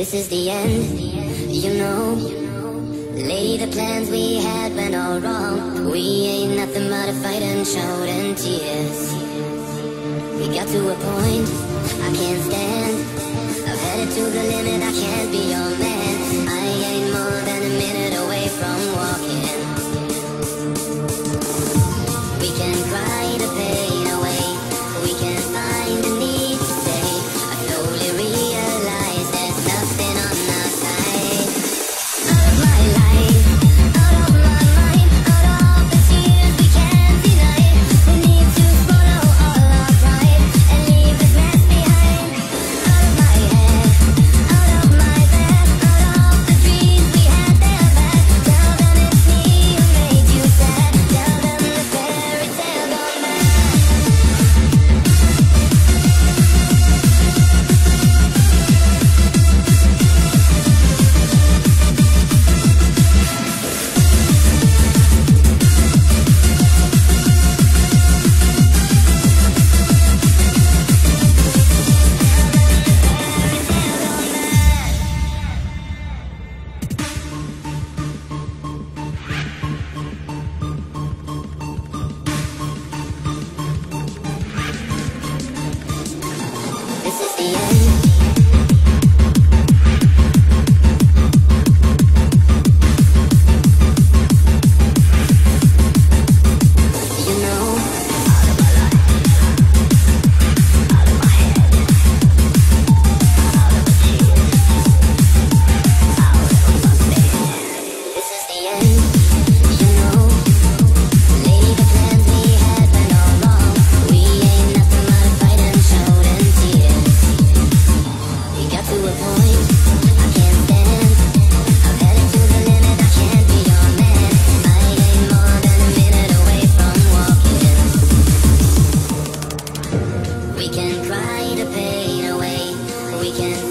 This is the end, you know. Lay the plans we had went all wrong. We ain't nothing but a fight and shout and tears. We got to a point I can't stand. I've had it to the limit, I can't be your man. I ain't more than a minute away from walking. We can cry the pain away. We can find a need to stay. I slowly realize there's nothing on our side. Out of my life, out of my mind, out of the tears we can't deny. We need to swallow all our pride and leave this mess behind. Out of my head, out of my back, out of the dreams we had there back. Tell them it's me who made you sad. Tell them the fairy tale gone mad. This is the end. We can cry the pain away. We can